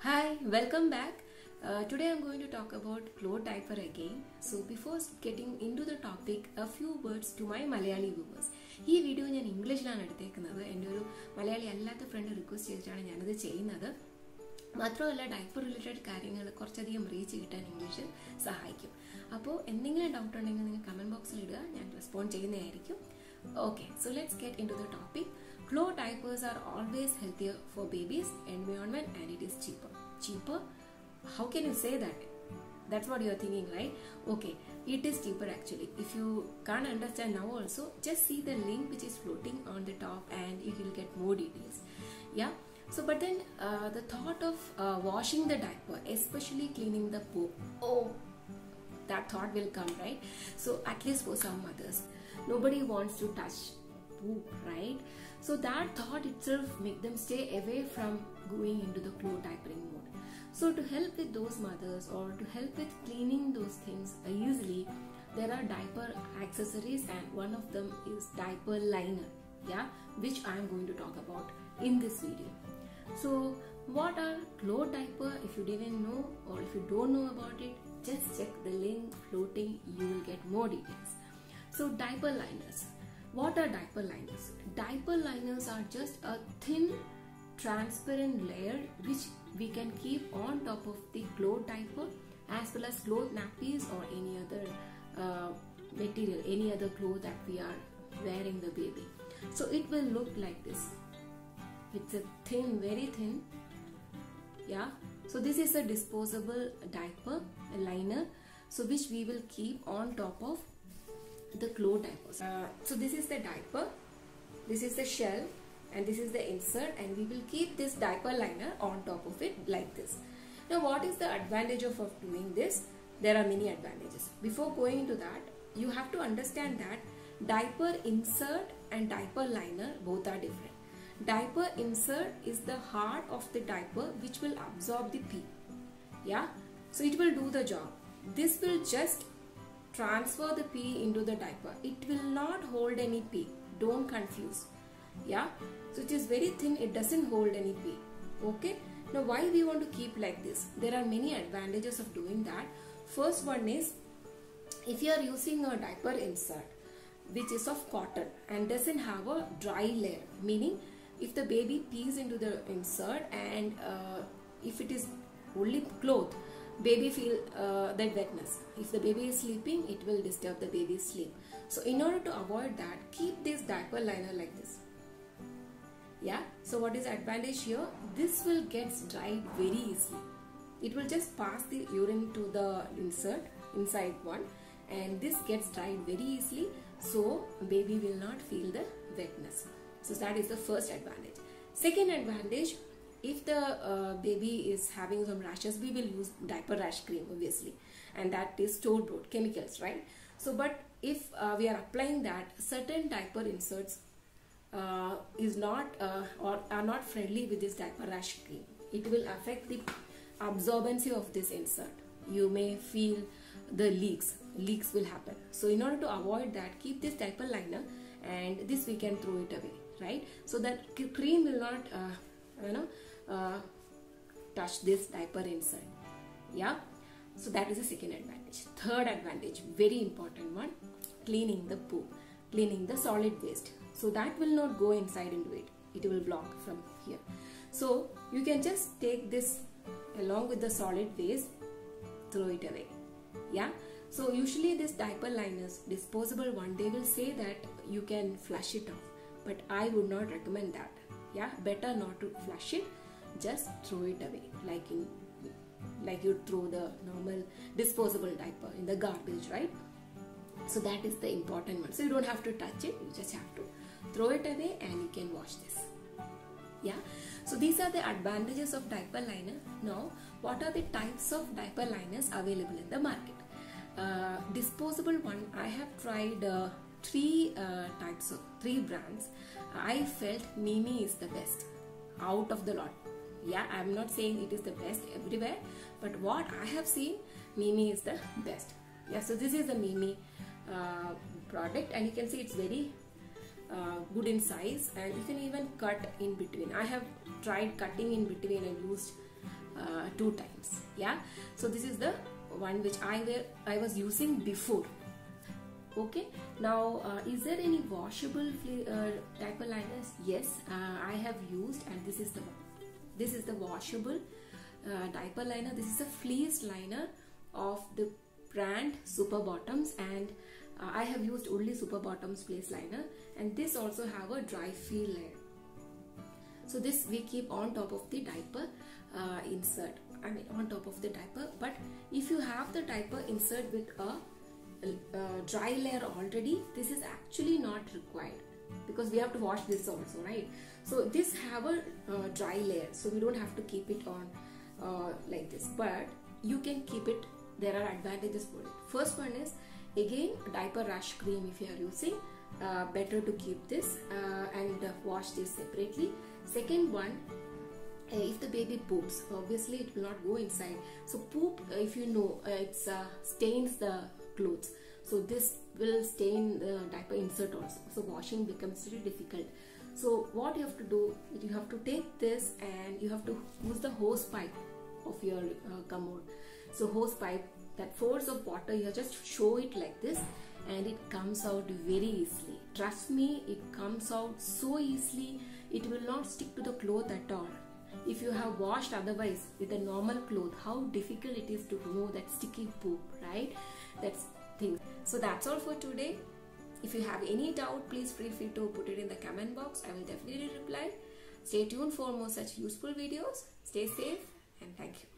Hi, welcome back. Today I'm going to talk about clothes diaper again. So before getting into the topic, a few words to my Malayali viewers. This video is in English. I have requested Malayali friend to മാത്രമല്ല diaper related കാര്യങ്ങൾ കുറച്ചധികം reach കിട്ടാൻ ഇംഗ്ലീഷിൽ സഹായിക്കും. അപ്പോൾ എന്തെങ്കിലും doubt ഉണ്ടെങ്കിൽ നിങ്ങൾ കമൻറ്റ് ബോക്സിൽ ഇടുക, ഞാൻ റെസ്പോണ്ട് ചെയ്യുന്നതായിരിക്കും. Okay, so let's get into the topic. Cloth diapers are always healthier for babies, environment and it is cheaper. Cheaper, how can you say that? That's what you're thinking, right? Okay, it is cheaper actually. If you can't understand now also, just see the link which is floating on the top and you will get more details. Yeah. So but then the thought of washing the diaper, especially cleaning the poo, oh, that thought will come, right? So at least for some mothers, nobody wants to touch poop, right? So that thought itself make them stay away from going into the clo diapering mode. So to help with those mothers or to help with cleaning those things easily, there are diaper accessories and one of them is diaper liner, yeah, which I am going to talk about in this video. So what are clo diaper? If you didn't know or if you don't know about it, just check the link floating, you will get more details. So diaper liners. What are diaper liners? Diaper liners are just a thin transparent layer which we can keep on top of the cloth diaper as well as cloth nappies or any other material, any other cloth that we are wearing the baby. So it will look like this. It's a thin, very thin. Yeah. So this is a disposable diaper liner, so which we will keep on top of the cloth diapers. So this is the diaper, this is the shell, and this is the insert, and we will keep this diaper liner on top of it like this. Now what is the advantage of doing this? There are many advantages. Before going into that, you have to understand that diaper insert and diaper liner both are different. Diaper insert is the heart of the diaper which will absorb the pee. Yeah, so it will do the job. This will just transfer the pee into the diaper. It will not hold any pee. Don't confuse. Yeah. So it is very thin. It doesn't hold any pee. Okay. Now why we want to keep like this? There are many advantages of doing that. First one is, if you are using a diaper insert which is of cotton and doesn't have a dry layer, meaning if the baby pees into the insert and if it is only cloth, baby feel that wetness. If the baby is sleeping, it will disturb the baby's sleep. So in order to avoid that, keep this diaper liner like this. Yeah. So what is advantage here? This will get dried very easily. It will just pass the urine to the insert inside one, and this gets dried very easily. So baby will not feel the wetness. So that is the first advantage. Second advantage, if the baby is having some rashes, we will use diaper rash cream obviously, and that is store bought chemicals, right? So but if we are applying that, certain diaper inserts is not or are not friendly with this diaper rash cream. It will affect the absorbency of this insert. You may feel the leaks will happen. So in order to avoid that, keep this diaper liner, and this we can throw it away, right? So that cream will not touch this diaper insert. Yeah, so that is the second advantage. Third advantage, very important one, cleaning the poo, cleaning the solid waste. So that will not go inside into it. It will block from here. So you can just take this along with the solid waste, throw it away. Yeah. So usually this diaper liners, disposable one, they will say that you can flush it off, but I would not recommend that. Yeah, better not to flush it, just throw it away, like you throw the normal disposable diaper in the garbage, right? So that is the important one. So you don't have to touch it, you just have to throw it away and you can wash this. Yeah, so these are the advantages of diaper liner. Now, what are the types of diaper liners available in the market? Disposable one, I have tried three brands. I felt Mee Mee is the best out of the lot. Yeah, I'm not saying it is the best everywhere, but what I have seen, Mee Mee is the best. Yeah, so this is the Mee Mee product, and you can see it's very good in size, and you can even cut in between. I have tried cutting in between and used two times. Yeah, so this is the one which I was using before. Okay, now is there any washable diaper liners? Yes, I have used, and this is the one. This is the washable diaper liner. This is a fleece liner of the brand Super Bottoms, and I have used only Super Bottoms fleece liner, and this also have a dry feel layer. So this we keep on top of the diaper insert. I mean on top of the diaper. But if you have the diaper insert with a dry layer already, this is actually not required, because we have to wash this also, right? So this have a dry layer, so we don't have to keep it on like this, but you can keep it. There are advantages for it. First one is, again, diaper rash cream if you are using, better to keep this and wash this separately. Second one, if the baby poops, obviously it will not go inside. So poop, if you know, it stains the clothes, so this will stain the diaper insert also, so washing becomes really difficult. So what you have to do, you have to take this and you have to use the hose pipe of your commode. So hose pipe, that force of water, you just show it like this and it comes out very easily. Trust me, it comes out so easily. It will not stick to the cloth at all. If you have washed otherwise with a normal cloth, how difficult it is to remove that sticky poop, right? That's thing. So that's all for today. If you have any doubt, please feel free to put it in the comment box. I will definitely reply. Stay tuned for more such useful videos. Stay safe and thank you.